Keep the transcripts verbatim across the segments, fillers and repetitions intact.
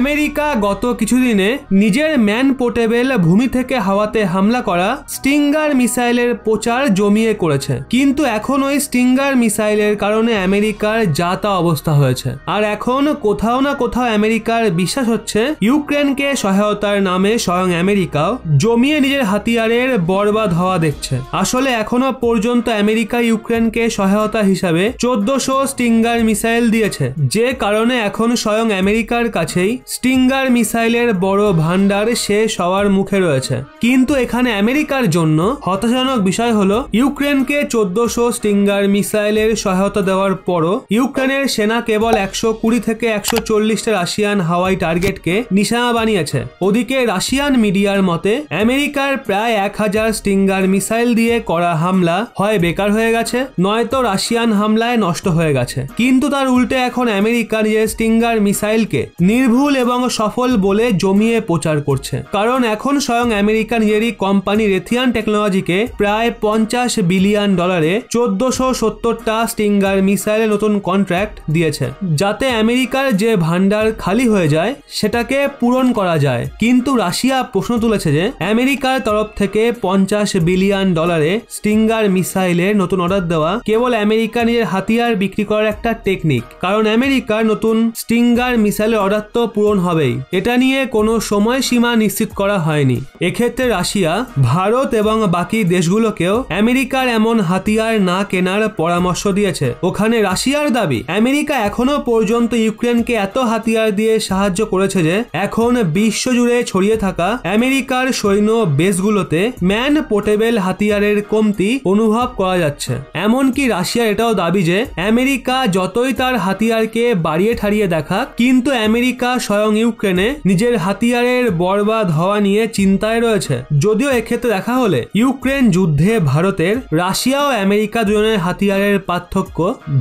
America গত কিছুদিনে নিজের man portable ভূমি থেকে হাওয়াতে হামলা করা স্টিঙ্গার মিসাইলের প্রচার জমিয়ে করেছে, কিন্তু এখন ওই স্টিঙ্গার মিসাইলের কারণে আমেরিকার যা তা অবস্থা হয়েছে। আর এখন কোথাও না কোথাও আমেরিকার বিশ্বাস হচ্ছে ইউক্রেনকে সহায়তার নামে স্বয়ং আমেরিকাও জমিয়ে নিজের হাতিয়ারের বরবাদ হওয়া দেখছে। আসলে এখনো পর্যন্ত আমেরিকা ইউক্রেনকে সহায়তা হিসাবে চোদ্দশো স্টিঙ্গার মিসাইল দিয়েছে, যে কারণে এখন স্বয়ং আমেরিকার কাছেই স্টিঙ্গার মিসাইলের বড় ভান্ডার শেষ হওয়ার মুখে রয়েছে। কিন্তু এখানে আমেরিকার জন্য হতাশাজনক বিষয় হলো, ইউক্রেনকে চোদ্দশো স্টিঙ্গার মিসাইলের সহায়তা দেওয়ার পরও ইউক্রেনের সেনা কেবল একশো কুড়ি থেকে একশো চল্লিশটা রাশিয়ান হাওয়াই টার্গেটকে নিশানা বানিয়েছে। ওদিকে রাশিয়ান মিডিয়ার মতে আমেরিকার প্রায় এক হাজার স্টিঙ্গার মিসাইল দিয়ে করা হামলা হয় বেকার হয়ে গেছে, নয়তো রাশিয়ান হামলায় নষ্ট হয়ে গেছে। কিন্তু তার উল্টে এখন আমেরিকা নিজের স্টিঙ্গার মিসাইলকে নির্ভুল এবং সফল বলে জমিয়ে প্রচার করছে, কারণ এখন স্বয়ং আমেরিকা নিজেরই কোম্পানি রেথিয়ান টেকনোলজিকে প্রায় পঞ্চাশ বিলিয়ন ডলারে চোদ্দশো সত্তরটা স্টিঙ্গার মিসাইলের নতুন কন্ট্রাক্ট দিয়েছে, যাতে আমেরিকার যে ভান্ডার খালি হয়ে যায় সেটাকে পূরণ করা যায়। কিন্তু রাশিয়া প্রশ্ন তুলেছে যে আমেরিকার তরফ থেকে পঞ্চাশ বিলিয়ন ডলারে স্টিঙ্গার মিসাইলের নতুন অর্ডার দেওয়া কেবল আমেরিকা নিজের হাতিয়ার বিক্রি করার একটা টেকনিক, কারণ আমেরিকার নতুন স্টিঙ্গার মিসাইলের অর্ডার তো পূরণ হবেই, এটা নিয়ে কোনো সময়সীমা নিশ্চিত করা হয়নি। এক্ষেত্রে রাশিয়া ভারত এবং বাকি দেশগুলোকেও আমেরিকার এমন হাতিয়ার না কেনার পরামর্শ দিয়েছে। ওখানে রাশিয়ার দাবি আমেরিকা এখনো পর্যন্ত ইউক্রেনকে এত হাতিয়ার দিয়ে সাহায্য করেছে যে এখন বিশ্বজুড়ে ছড়িয়ে থাকা আমেরিকার সৈন্য বেসগুলোতে ম্যান পোর্টেবেল হাতিয়ারের কমতি অনুভব করা যাচ্ছে। এমনকি রাশিয়ার এটাও দাবি যে আমেরিকা যতই তার হাতিয়ারকে বাড়িয়ে ঠাড়িয়ে দেখাক, কিন্তু আমেরিকা স্বয়ং ইউক্রেনে নিজের হাতিয়ারের বরবাদ হওয়া নিয়ে চিন্তায় রয়েছে। যদিও এক্ষেত্রে দেখা হলে ইউক্রেন যুদ্ধে ভারতের, রাশিয়া ও আমেরিকা দুজনের হাতিয়ারের পার্থক্য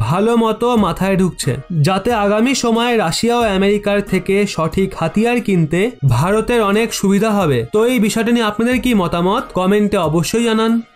ভালো মতো মাথায় ঢুকছে, যাতে আগামী সময়ে রাশিয়া ও আমেরিকার থেকে সঠিক হাতিয়ার কিনতে ভারতের অনেক সুবিধা হবে। তো এই বিষয়টা নিয়ে আপনাদের কি মতামত কমেন্টে অবশ্যই জানান।